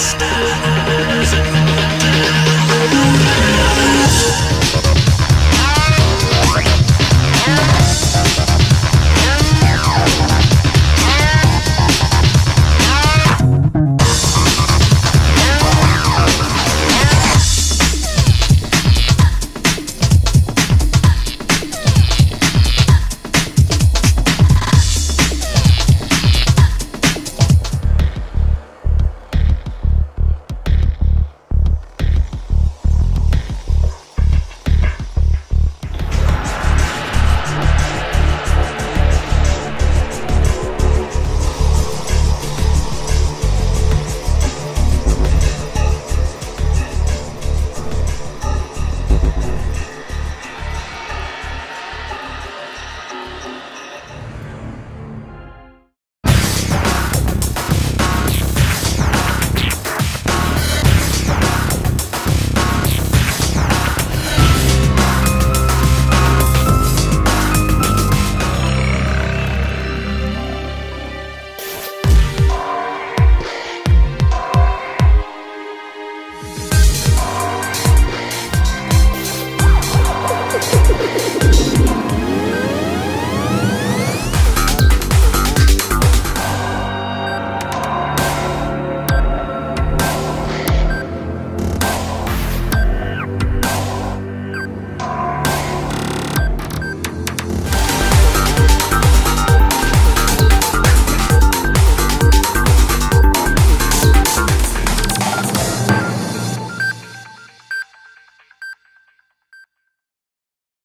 stars in the dark.